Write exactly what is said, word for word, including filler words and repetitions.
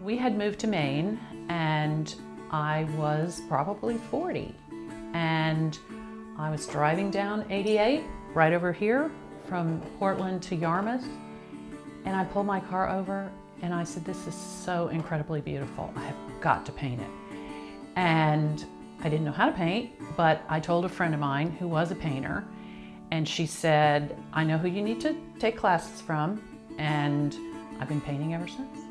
We had moved to Maine and I was probably forty, and I was driving down eighty-eight right over here from Portland to Yarmouth, and I pulled my car over and I said, this is so incredibly beautiful. I have got to paint it. And I didn't know how to paint, but I told a friend of mine who was a painter, and she said, I know who you need to take classes from, and I've been painting ever since.